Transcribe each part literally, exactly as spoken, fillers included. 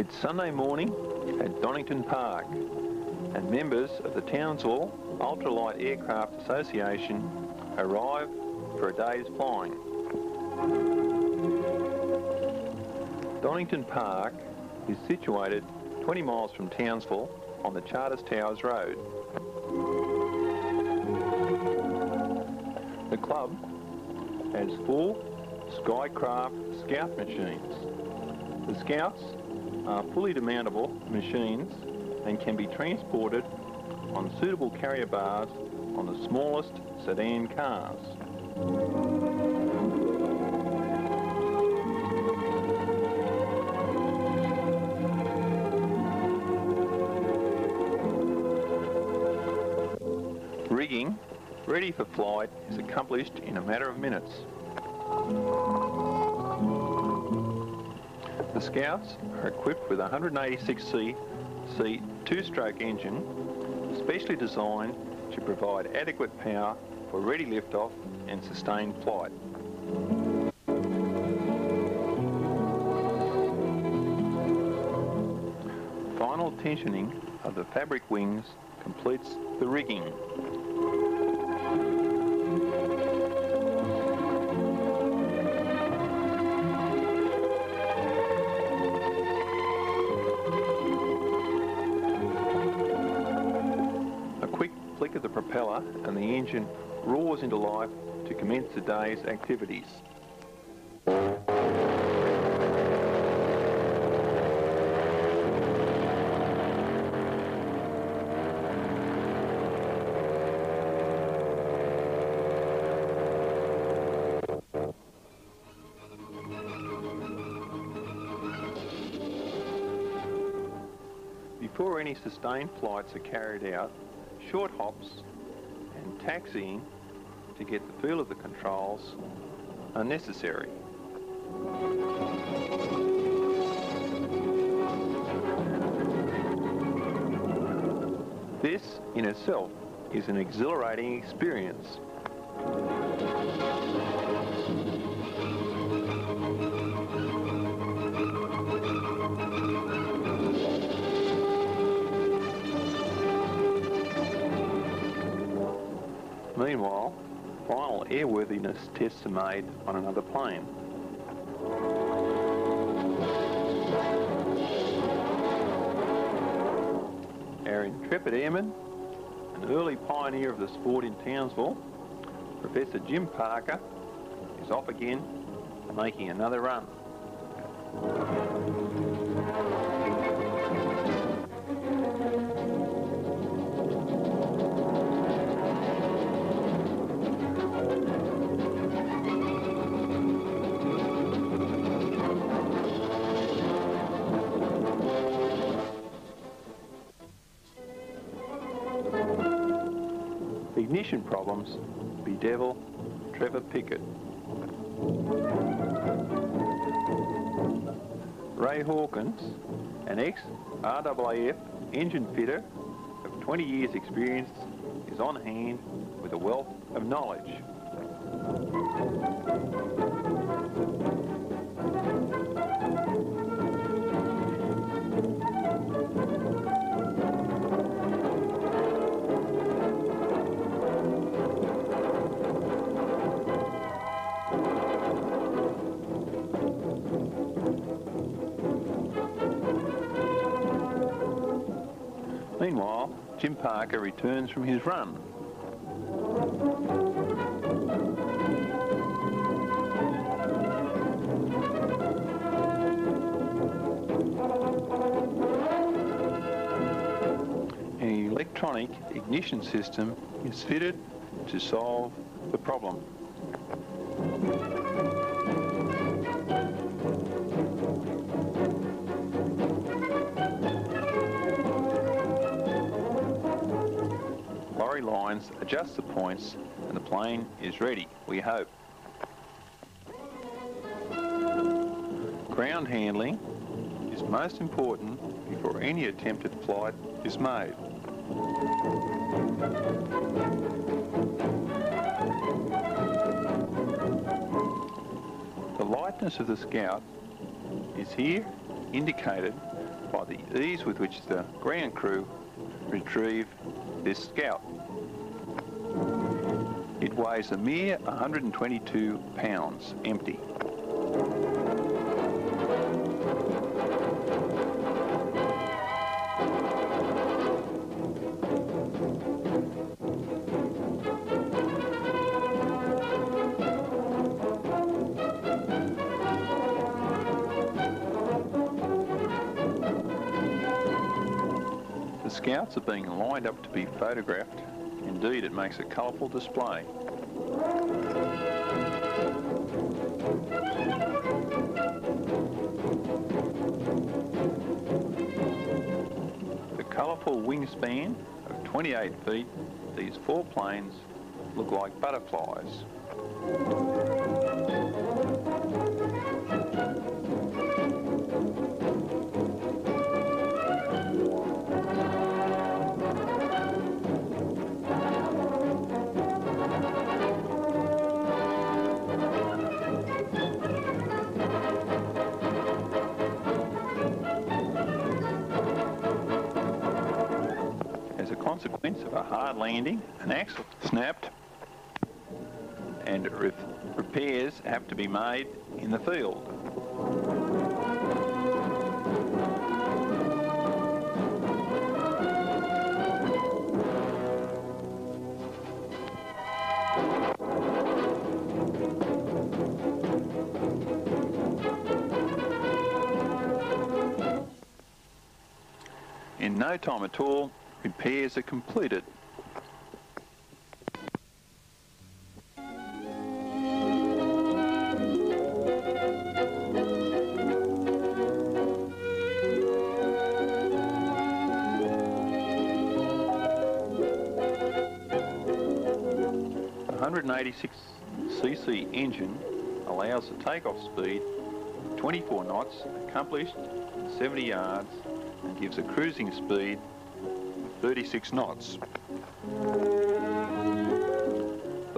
It's Sunday morning at Donnington Park, and members of the Townsville Ultralight Aircraft Association arrive for a day's flying. Donnington Park is situated twenty miles from Townsville on the Charters Towers Road. The club has four Skycraft Scout machines. The Scouts are fully demountable machines and can be transported on suitable carrier bars on the smallest sedan cars. Rigging ready for flight is accomplished in a matter of minutes. The Scouts are equipped with a one hundred eighty-six c c two-stroke engine, specially designed to provide adequate power for ready liftoff and sustained flight. Final tensioning of the fabric wings completes the rigging. Of the propeller and the engine roars into life to commence the day's activities. Before any sustained flights are carried out, short hops and taxiing to get the feel of the controls are necessary. This in itself is an exhilarating experience. Meanwhile, final airworthiness tests are made on another plane. Our intrepid airman, an early pioneer of the sport in Townsville, Professor Jim Parker, is off again, making another run. Ignition problems bedevil Trevor Pickett. Ray Hawkins, an ex-R A A F engine fitter of twenty years experience, is on hand with a wealth of knowledge. Meanwhile, Jim Parker returns from his run. An electronic ignition system is fitted to solve the problem. Lines, adjust the points, and the plane is ready, we hope. Ground handling is most important before any attempted flight is made. The lightness of the Scout is here indicated by the ease with which the ground crew retrieved this Scout. It weighs a mere one hundred twenty-two pounds, empty. Scouts are being lined up to be photographed. Indeed, it makes a colourful display. The colourful wingspan of twenty-eight feet, these four planes look like butterflies. Consequence of a hard landing, an axle snapped, and re repairs have to be made in the field. In no time at all, repairs are completed. one hundred eighty-six c c engine allows the takeoff speed of twenty-four knots, accomplished seventy yards, and gives a cruising speed thirty-six knots. The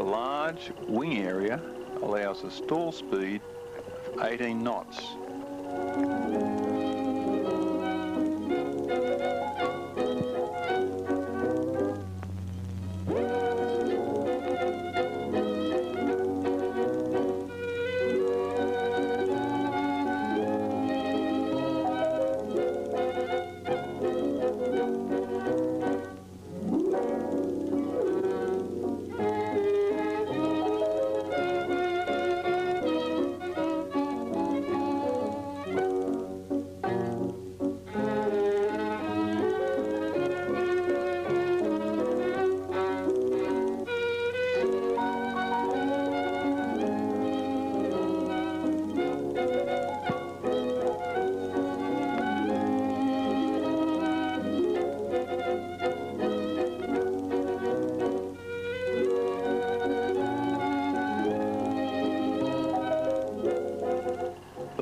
large wing area allows a stall speed of eighteen knots.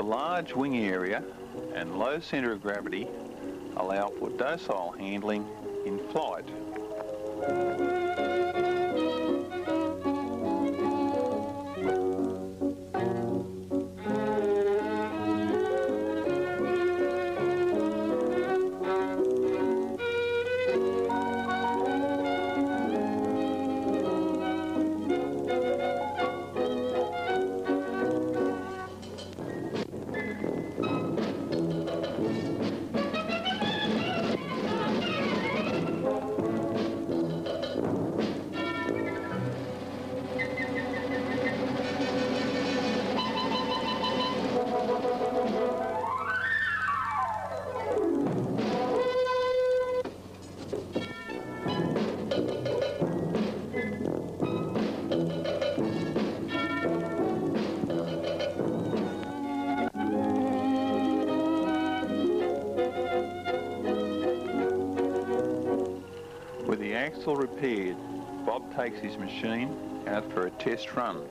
Large wing area and low centre of gravity allow for docile handling in flight. Axle repaired, Bob takes his machine out for a test run.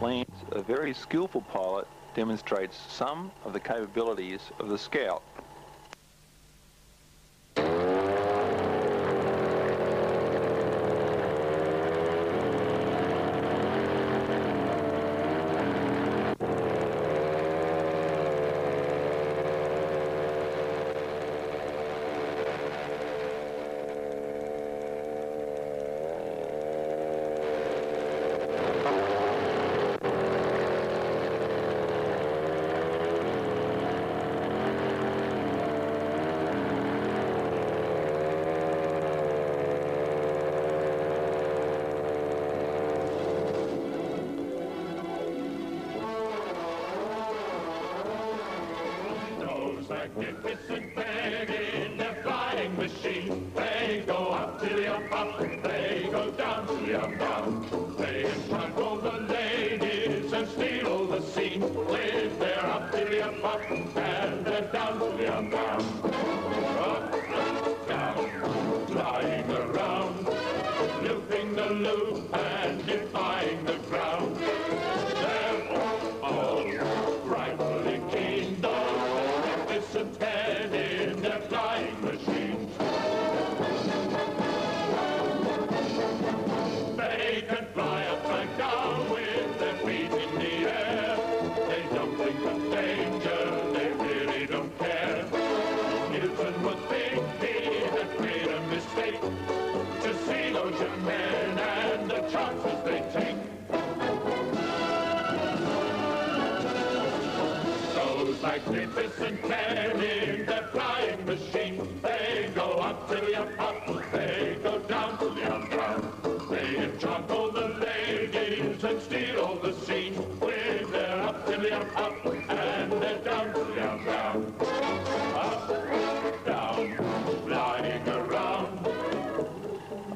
Lance, a very skillful pilot, demonstrates some of the capabilities of the Scout. Magnificent bag in the flying machine. They go up till you're up, they go down till you're down. They entrap all the ladies and steal all the scene. Live there up till you're up, and they're down till you're down. Up, up, down, flying around, looping the loop and defying the ground. Magnificent men in their flying machine. They go up till you're up, they go down till you're down. They enchant all the ladies and steal all the scene. When they're up till you're up, and they're down till you're down. Up, down, flying around.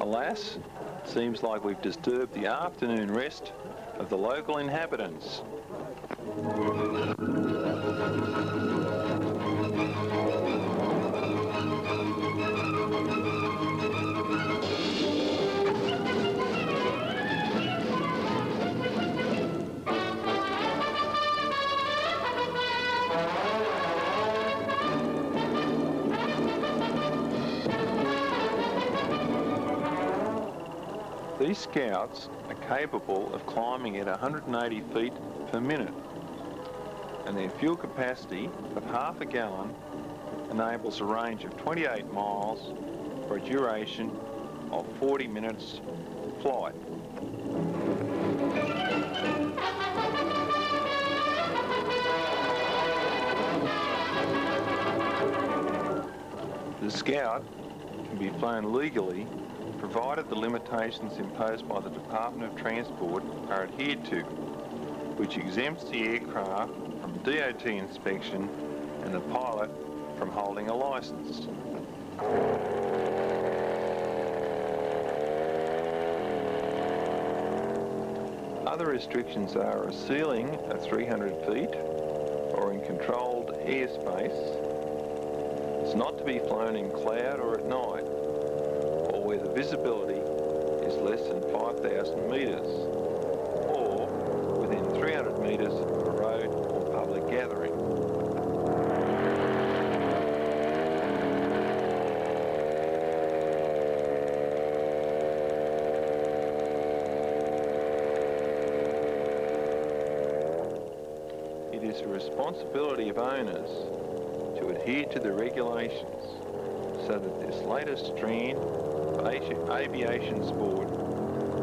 Alas, it seems like we've disturbed the afternoon rest of the local inhabitants. These Scouts are capable of climbing at one hundred eighty feet per minute, and their fuel capacity of half a gallon enables a range of twenty-eight miles for a duration of forty minutes flight. The Scout can be flown legally, provided the limitations imposed by the Department of Transport are adhered to, which exempts the aircraft from D O T inspection and the pilot from holding a license. Other restrictions are a ceiling of three hundred feet or in controlled airspace. It's not to be flown in cloud or at night, or where the visibility is less than five thousand metres, or within three hundred metres of a road or public gathering. It is the responsibility of owners to adhere to the regulations so that this latest trend of aviation sport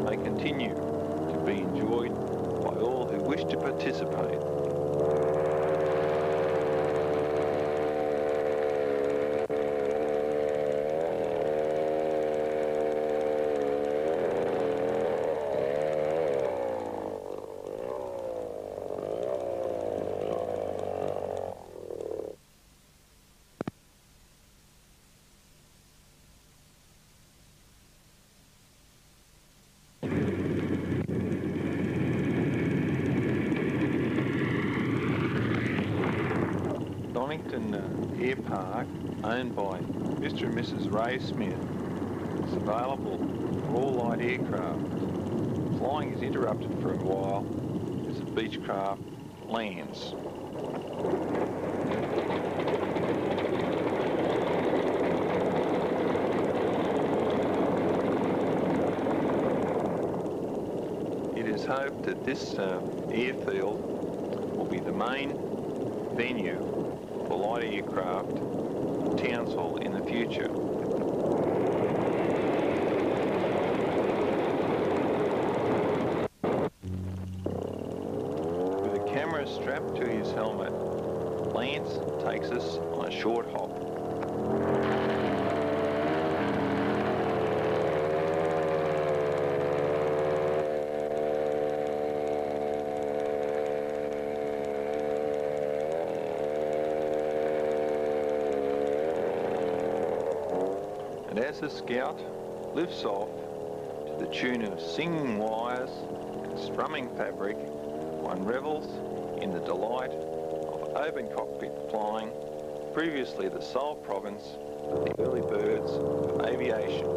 may continue to be enjoyed by all who wish to participate. Donnington Air Park, owned by Mister and Missus Ray Smith, is available for all light aircraft. Flying is interrupted for a while as Beechcraft lands. It is hoped that this uh, airfield will be the main venue for light aircraft in Townsville in the future. Strapped to his helmet, Lance takes us on a short hop. And as the Scout lifts off to the tune of singing wires and strumming fabric, one revels in the delight of open cockpit flying, previously the sole province of the early birds of aviation.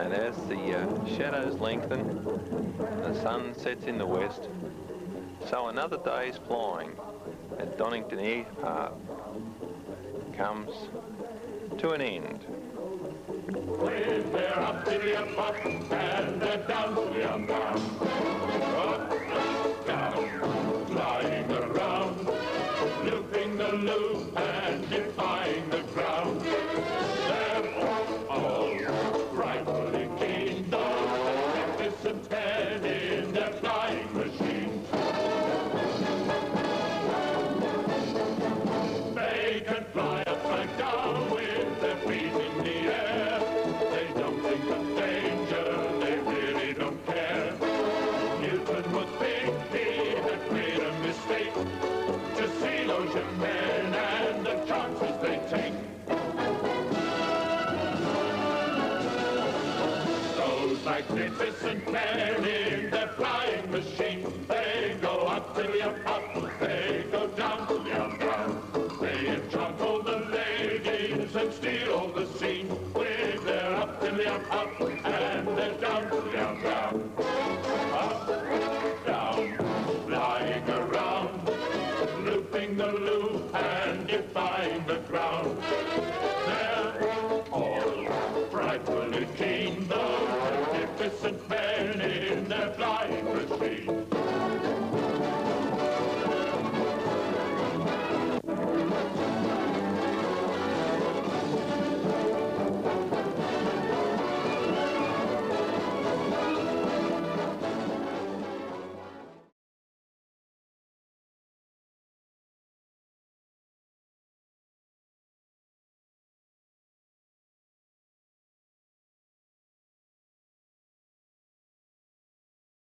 And as the uh, shadows lengthen and the sun sets in the west, so another day's flying at Donnington Airport comes to an end. When they're up to the up and they're down to the up, up, up, down, flying around, looping the loop and defying the ground. Magnificent men in their flying machine. They go up to the up, up, they go down to the up, down. They enchant all the ladies and steal all the scene. With their up to the up, up, and they're down to the up, down. Up, down, flying around, looping the loop and defying the ground. They're all frightfully keen, though. And men in their flying machine.